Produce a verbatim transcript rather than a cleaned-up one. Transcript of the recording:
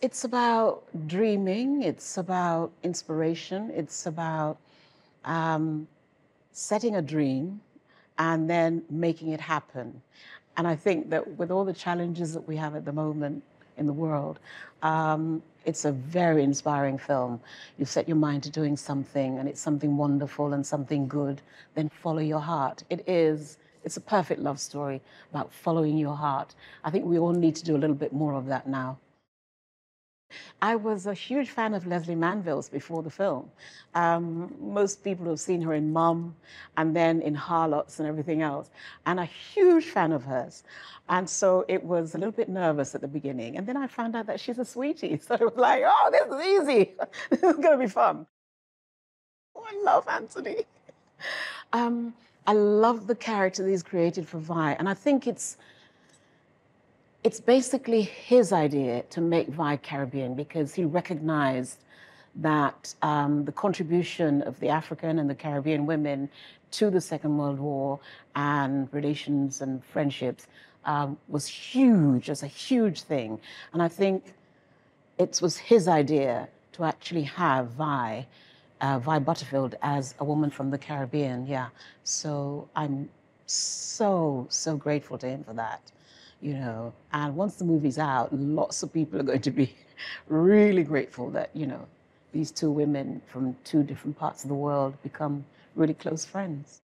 It's about dreaming. It's about inspiration. It's about um, setting a dream and then making it happen. And I think that with all the challenges that we have at the moment in the world, um, it's a very inspiring film. You set your mind to doing something and it's something wonderful and something good, then follow your heart. It is, it's a perfect love story about following your heart. I think we all need to do a little bit more of that now. I was a huge fan of Leslie Manville's before the film. Um, most people have seen her in Mum and then in Harlots and everything else. And a huge fan of hers. And so it was a little bit nervous at the beginning. And then I found out that she's a sweetie. So it was like, oh, this is easy. This is going to be fun. Oh, I love Anthony. um, I love the character that he's created for Vi. And I think it's... It's basically his idea to make Vi Caribbean because he recognized that um, the contribution of the African and the Caribbean women to the Second World War and relations and friendships um, was huge. It's a huge thing. And I think it was his idea to actually have Vi, uh, Vi Butterfield, as a woman from the Caribbean, yeah. So I'm so, so grateful to him for that. You know, and once the movie's out, lots of people are going to be really grateful that, you know, these two women from two different parts of the world become really close friends.